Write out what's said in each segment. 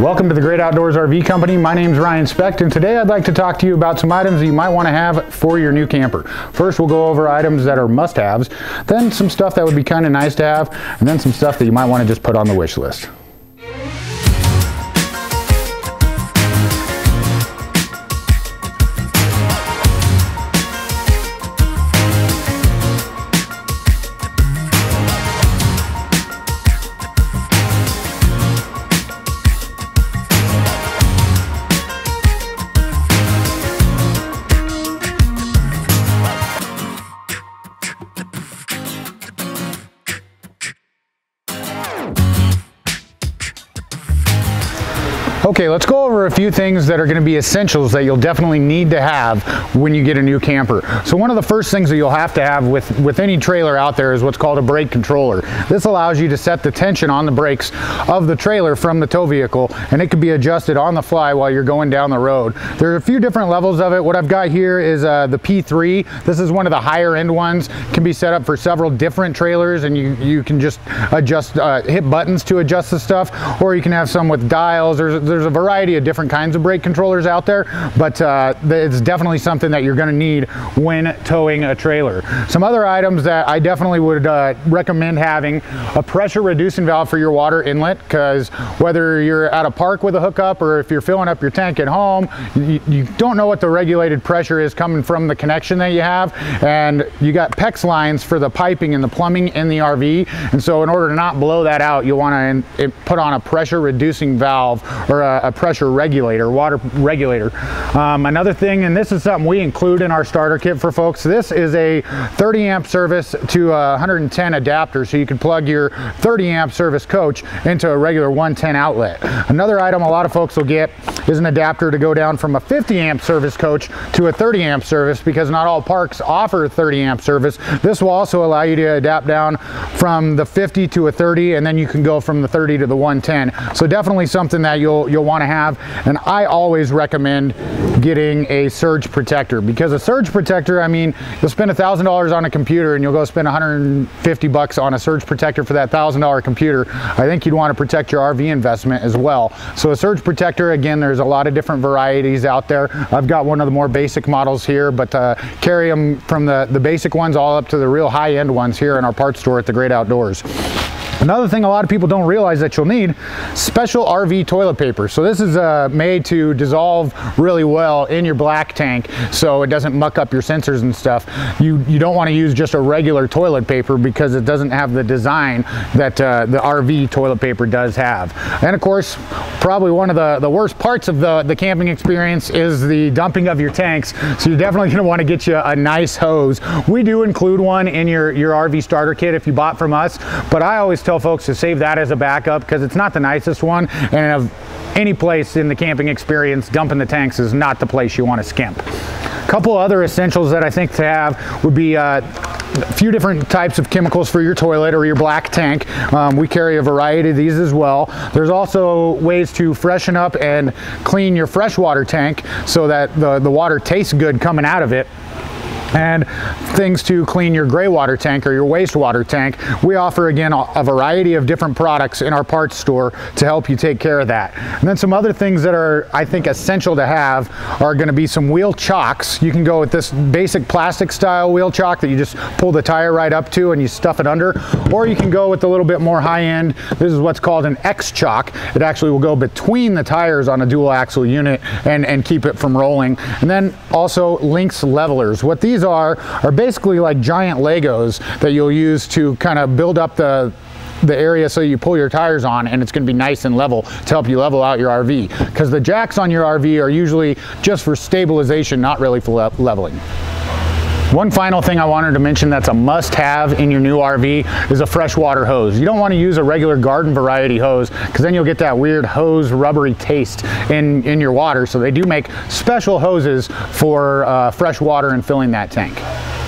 Welcome to the Great Outdoors RV Company. My name's Ryan Specht, and today I'd like to talk to you about some items that you might want to have for your new camper. First, we'll go over items that are must-haves, then some stuff that would be kind of nice to have, and then some stuff that you might want to just put on the wish list. Okay, let's go over a few things that are going to be essentials that you'll definitely need to have when you get a new camper. So one of the first things that you'll have to have with any trailer out there is what's called a brake controller. This allows you to set the tension on the brakes of the trailer from the tow vehicle, and it can be adjusted on the fly while you're going down the road. There are a few different levels of it. What I've got here is the P3. This is one of the higher end ones. It can be set up for several different trailers, and you can just adjust, hit buttons to adjust the stuff, or you can have some with dials. There's a variety of different kinds of brake controllers out there, but it's definitely something that you're going to need when towing a trailer. Some other items that I definitely would recommend having: a pressure reducing valve for your water inlet, because whether you're at a park with a hookup or if you're filling up your tank at home, you don't know what the regulated pressure is coming from the connection that you have, and you got PEX lines for the piping and the plumbing in the RV, and so in order to not blow that out, you want to put on a pressure reducing valve or a pressure regulator, water regulator. Another thing, and this is something we include in our starter kit for folks, this is a 30 amp service to 110 adapter, so you can plug your 30 amp service coach into a regular 110 outlet. Another item a lot of folks will get is an adapter to go down from a 50 amp service coach to a 30 amp service, because not all parks offer a 30 amp service. This will also allow you to adapt down from the 50 to a 30, and then you can go from the 30 to the 110. So definitely something that you'll want to have. And I always recommend getting a surge protector, because a surge protector, I mean, you'll spend $1,000 on a computer and you'll go spend 150 bucks on a surge protector for that $1,000 computer. I think you'd want to protect your RV investment as well. So a surge protector, again, there's a lot of different varieties out there. I've got one of the more basic models here, but carry them from the basic ones all up to the real high-end ones here in our parts store at the Great Outdoors. Another thing a lot of people don't realize that you'll need: special RV toilet paper. So this is made to dissolve really well in your black tank, so it doesn't muck up your sensors and stuff. You don't want to use just a regular toilet paper, because it doesn't have the design that the RV toilet paper does have. And of course, probably one of the worst parts of the camping experience is the dumping of your tanks. So you're definitely going to want to get you a nice hose. We do include one in your RV starter kit if you bought from us, but I always tell folks to save that as a backup, because it's not the nicest one, and of any place in the camping experience, dumping the tanks is not the place you want to skimp. A couple other essentials that I think to have would be a few different types of chemicals for your toilet or your black tank. We carry a variety of these as well. There's also ways to freshen up and clean your freshwater tank so that the water tastes good coming out of it, and things to clean your gray water tank or your wastewater tank. We offer, again, a variety of different products in our parts store to help you take care of that. And then some other things that are, I think, essential to have are gonna be some wheel chocks. You can go with this basic plastic style wheel chock that you just pull the tire right up to and you stuff it under, or you can go with a little bit more high end. This is what's called an x-chock. It actually will go between the tires on a dual axle unit and keep it from rolling. And then also Lynx levelers. What these are basically like giant Legos that you'll use to kind of build up the area so you pull your tires on, and it's going to be nice and level to help you level out your RV, because the jacks on your RV are usually just for stabilization, not really for leveling. One final thing I wanted to mention that's a must-have in your new RV is a freshwater hose. You don't want to use a regular garden variety hose, because then you'll get that weird hose rubbery taste in your water. So they do make special hoses for fresh water and filling that tank.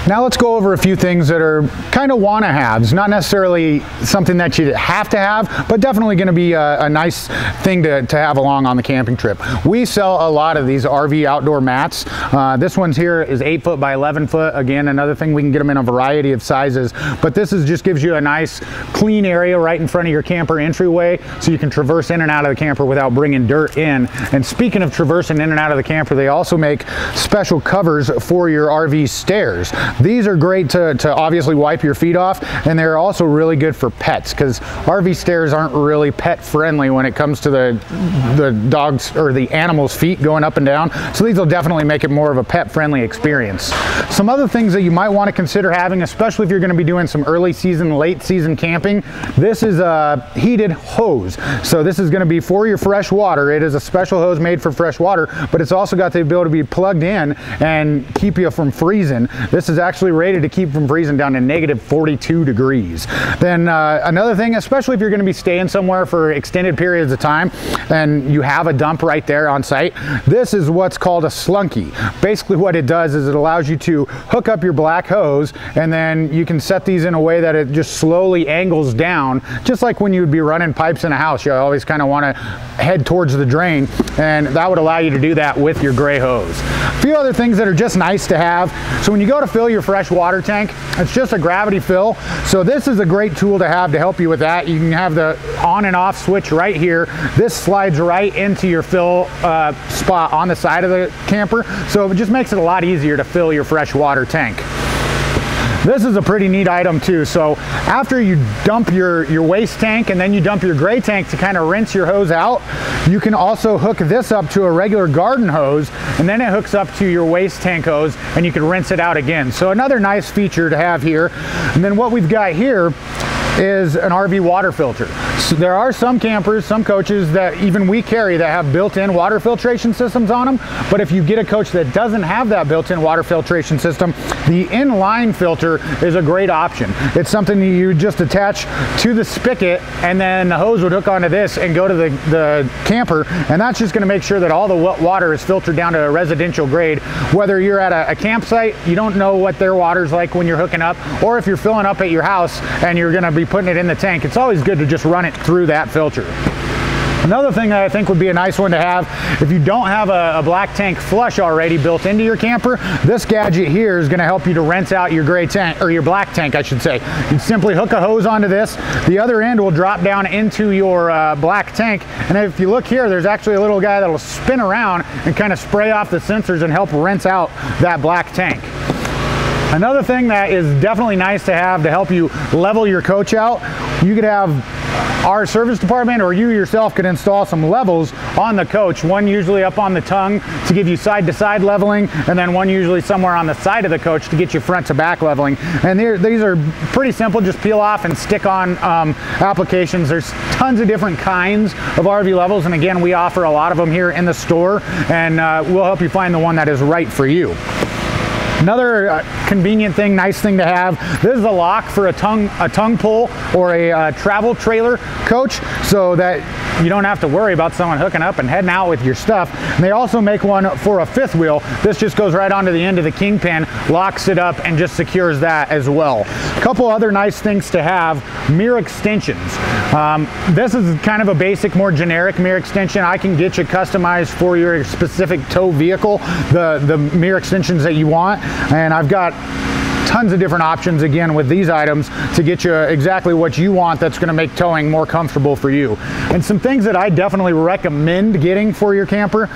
Now let's go over a few things that are kind of wanna-haves, not necessarily something that you have to have, but definitely gonna be a nice thing to have along on the camping trip. We sell a lot of these RV outdoor mats. This one's here is 8 foot by 11 foot. Again, another thing, we can get them in a variety of sizes, but this is just gives you a nice clean area right in front of your camper entryway so you can traverse in and out of the camper without bringing dirt in. And speaking of traversing in and out of the camper, they also make special covers for your RV stairs. These are great to obviously wipe your feet off, and they're also really good for pets because RV stairs aren't really pet friendly when it comes to the dog's or the animal's feet going up and down. So these will definitely make it more of a pet friendly experience. Some other things that you might want to consider having, especially if you're going to be doing some early season, late season camping, this is a heated hose. So this is going to be for your fresh water. It is a special hose made for fresh water, but it's also got the ability to be plugged in and keep you from freezing. This is actually rated to keep from freezing down to -42 degrees. Then another thing, especially if you're going to be staying somewhere for extended periods of time and you have a dump right there on site, this is what's called a slunky. Basically what it does is it allows you to hook up your black hose, and then you can set these in a way that it just slowly angles down, just like when you would be running pipes in a house. You always kind of want to head towards the drain, and that would allow you to do that with your gray hose. A few other things that are just nice to have. So when you go to fill your fresh water tank, it's just a gravity fill. So this is a great tool to have to help you with that. You can have the on and off switch right here. This slides right into your fill spot on the side of the camper. So it just makes it a lot easier to fill your fresh water tank. This is a pretty neat item too. So after you dump your waste tank and then you dump your gray tank to kind of rinse your hose out, you can also hook this up to a regular garden hose, and then it hooks up to your waste tank hose and you can rinse it out again. So another nice feature to have here. And then what we've got here is an RV water filter. So there are some campers, some coaches that even we carry that have built-in water filtration systems on them. But if you get a coach that doesn't have that built-in water filtration system, the inline filter is a great option. It's something that you just attach to the spigot, and then the hose would hook onto this and go to the camper. And that's just gonna make sure that all the wet water is filtered down to a residential grade. Whether you're at a campsite, you don't know what their water's like when you're hooking up, or if you're filling up at your house and you're gonna be putting it in the tank, it's always good to just run it through that filter. Another thing that I think would be a nice one to have, if you don't have a black tank flush already built into your camper, this gadget here is gonna help you to rinse out your gray tank, or your black tank, I should say. You simply hook a hose onto this. The other end will drop down into your black tank. And if you look here, there's actually a little guy that'll spin around and kind of spray off the sensors and help rinse out that black tank. Another thing that is definitely nice to have to help you level your coach out, you could have our service department or you yourself could install some levels on the coach. One usually up on the tongue to give you side to side leveling, and then one usually somewhere on the side of the coach to get you front to back leveling. And these are pretty simple, just peel off and stick on applications. There's tons of different kinds of RV levels, and again, we offer a lot of them here in the store, and we'll help you find the one that is right for you. Another convenient thing, nice thing to have, this is a lock for a tongue pull or a travel trailer coach, so that you don't have to worry about someone hooking up and heading out with your stuff. And they also make one for a fifth wheel. This just goes right onto the end of the kingpin, locks it up, and just secures that as well. A couple other nice things to have, mirror extensions. This is kind of a basic, more generic mirror extension. I can get you customized for your specific tow vehicle, the mirror extensions that you want. And I've got tons of different options again with these items to get you exactly what you want that's going to make towing more comfortable for you. And some things that I definitely recommend getting for your camper,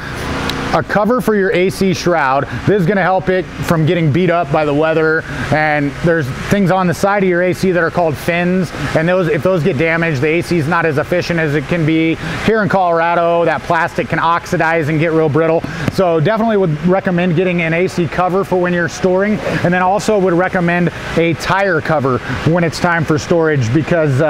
a cover for your AC shroud. This is going to help it from getting beat up by the weather, and there's things on the side of your AC that are called fins, and those, if those get damaged, the AC is not as efficient as it can be. Here in Colorado, that plastic can oxidize and get real brittle, so definitely would recommend getting an AC cover for when you're storing, and then also would recommend a tire cover when it's time for storage, because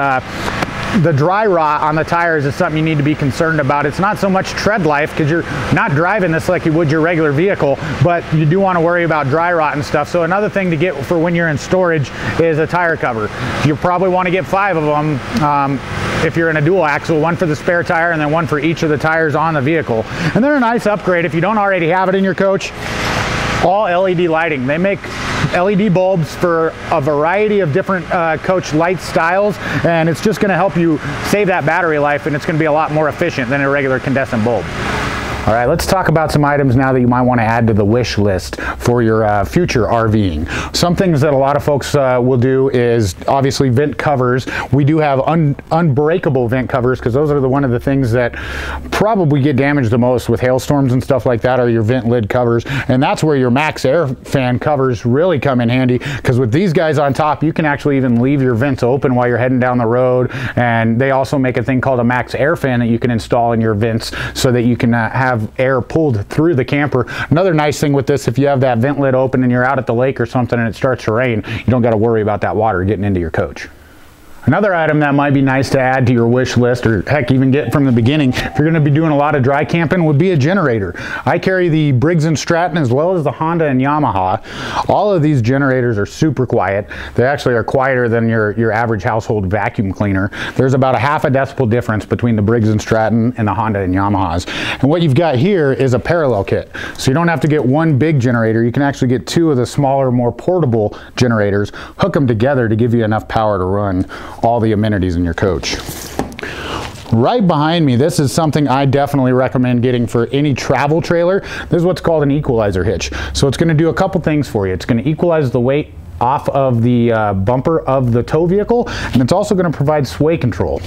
the dry rot on the tires is something you need to be concerned about. It's not so much tread life because you're not driving this like you would your regular vehicle, but you do want to worry about dry rot and stuff. So another thing to get for when you're in storage is a tire cover. You probably want to get 5 of them if you're in a dual axle, one for the spare tire and then one for each of the tires on the vehicle. And they're a nice upgrade if you don't already have it in your coach. All LED lighting. They make LED bulbs for a variety of different coach light styles, and it's just going to help you save that battery life, and it's going to be a lot more efficient than a regular incandescent bulb. All right, let's talk about some items now that you might want to add to the wish list for your future RVing. Some things that a lot of folks will do is obviously vent covers. We do have unbreakable vent covers, because those are the one of the things that probably get damaged the most with hailstorms and stuff like that, are your vent lid covers. And that's where your max air fan covers really come in handy, because with these guys on top, you can actually even leave your vents open while you're heading down the road. And they also make a thing called a max air fan that you can install in your vents so that you can have air pulled through the camper. Another nice thing with this, if you have that vent lid open and you're out at the lake or something and it starts to rain, you don't got to worry about that water getting into your coach. Another item that might be nice to add to your wish list, or heck, even get from the beginning, if you're going to be doing a lot of dry camping, would be a generator. I carry the Briggs and Stratton as well as the Honda and Yamaha. All of these generators are super quiet. They actually are quieter than your average household vacuum cleaner. There's about a half a decibel difference between the Briggs and Stratton and the Honda and Yamahas. And what you've got here is a parallel kit. So you don't have to get one big generator. You can actually get two of the smaller, more portable generators, hook them together to give you enough power to run all the amenities in your coach. Right behind me, this is something I definitely recommend getting for any travel trailer. This is what's called an equalizer hitch. So it's going to do a couple things for you. It's going to equalize the weight off of the bumper of the tow vehicle, and it's also going to provide sway control.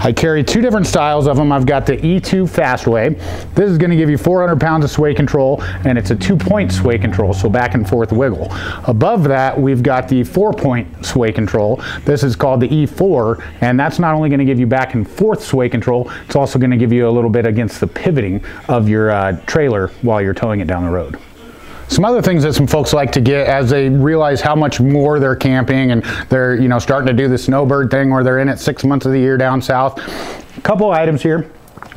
I carry two different styles of them. I've got the E2 Fastway. This is going to give you 400 pounds of sway control, and it's a 2-point sway control, so back and forth wiggle. Above that, we've got the 4-point sway control. This is called the E4, and that's not only going to give you back and forth sway control, it's also going to give you a little bit against the pivoting of your trailer while you're towing it down the road. Some other things that some folks like to get as they realize how much more they're camping and they're, you know, starting to do the snowbird thing, or they're in it 6 months of the year down south. A couple items here.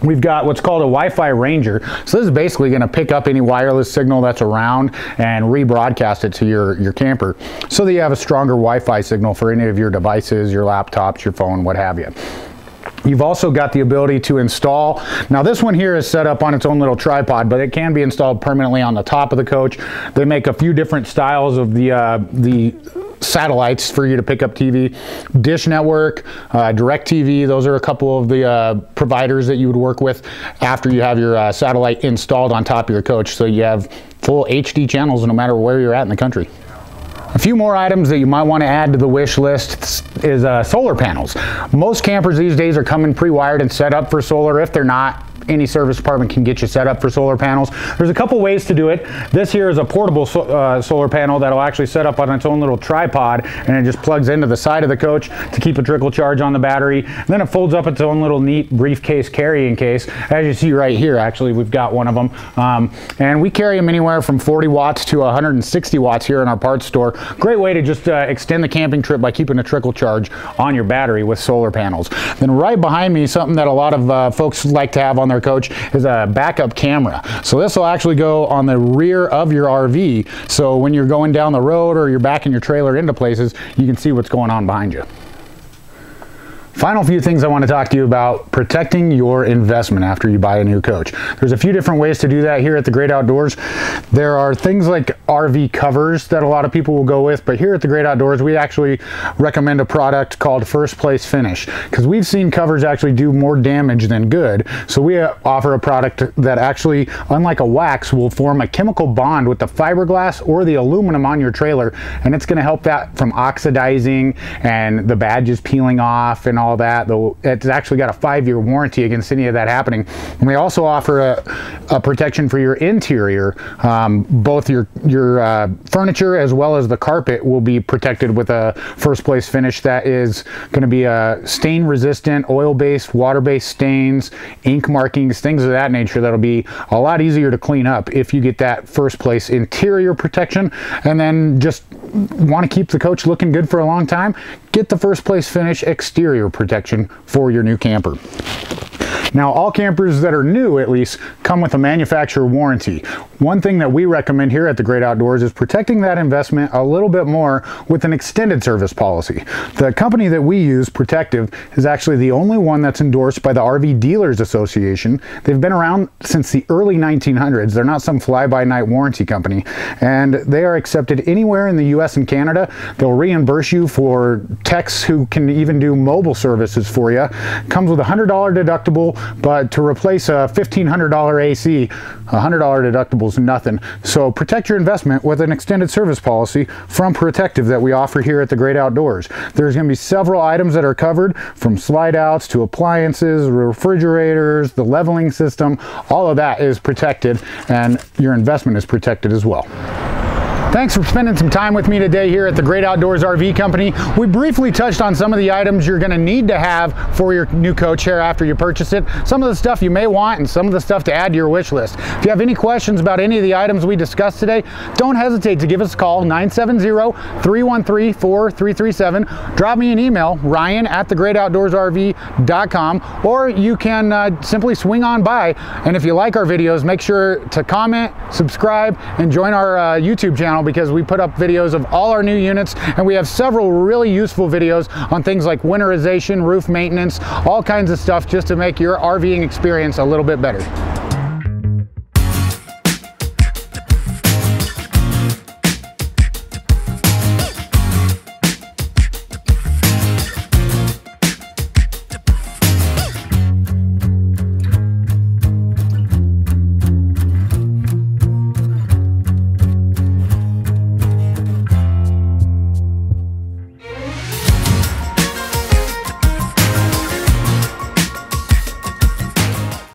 We've got what's called a Wi-Fi Ranger. So this is basically going to pick up any wireless signal that's around and rebroadcast it to your camper so that you have a stronger Wi-Fi signal for any of your devices, your laptops, your phone, what have you. You've also got the ability to install. Now this one here is set up on its own little tripod, but it can be installed permanently on the top of the coach. They make a few different styles of the satellites for you to pick up TV. Dish Network, DirecTV, those are a couple of the providers that you would work with after you have your satellite installed on top of your coach, so you have full HD channels no matter where you're at in the country. A few more items that you might want to add to the wish list is solar panels. Most campers these days are coming pre-wired and set up for solar. If they're not, any service department can get you set up for solar panels. There's a couple ways to do it. This here is a portable solar panel that'll actually set up on its own little tripod, and it just plugs into the side of the coach to keep a trickle charge on the battery. And then it folds up its own little neat briefcase carrying case. As you see right here, actually, we've got one of them. And we carry them anywhere from 40 watts to 160 watts here in our parts store. Great way to just extend the camping trip by keeping a trickle charge on your battery with solar panels. Then right behind me, something that a lot of folks like to have on their coach is a backup camera. So this will actually go on the rear of your RV, so when you're going down the road or you're backing your trailer into places, you can see what's going on behind you. Final few things I want to talk to you about: protecting your investment after you buy a new coach. There's a few different ways to do that here at The Great Outdoors. There are things like RV covers that a lot of people will go with, but here at The Great Outdoors, we actually recommend a product called First Place Finish, because we've seen covers actually do more damage than good. So we offer a product that actually, unlike a wax, will form a chemical bond with the fiberglass or the aluminum on your trailer, and it's going to help that from oxidizing and the badges peeling off and all that. Though it's actually got a 5-year warranty against any of that happening. And we also offer a protection for your interior. Both your furniture as well as the carpet will be protected with a First Place Finish that is going to be stain resistant, oil-based, water-based stains, ink markings, things of that nature. That'll be a lot easier to clean up if you get that First Place interior protection. And then, just want to keep the coach looking good for a long time, get the First Place Finish exterior protection for your new camper. Now, all campers that are new, at least, come with a manufacturer warranty. One thing that we recommend here at The Great Outdoors is protecting that investment a little bit more with an extended service policy. The company that we use, Protective, is actually the only one that's endorsed by the RV Dealers Association. They've been around since the early 1900s. They're not some fly-by-night warranty company, and they are accepted anywhere in the US and Canada. They'll reimburse you for techs who can even do mobile services for you. Comes with a $100 deductible, but to replace a $1,500 AC, $100 deductible is nothing. So protect your investment with an extended service policy from Protective that we offer here at The Great Outdoors. There's going to be several items that are covered, from slide outs to appliances, refrigerators, the leveling system. All of that is protected, and your investment is protected as well. Thanks for spending some time with me today here at The Great Outdoors RV Company. We briefly touched on some of the items you're going to need to have for your new co-chair after you purchase it, some of the stuff you may want, and some of the stuff to add to your wish list. If you have any questions about any of the items we discussed today, don't hesitate to give us a call, 970-313-4337. Drop me an email, ryan@thegreatoutdoorsrv.com, or you can simply swing on by. And if you like our videos, make sure to comment, subscribe, and join our YouTube channel, because we put up videos of all our new units, and we have several really useful videos on things like winterization, roof maintenance, all kinds of stuff, just to make your RVing experience a little bit better.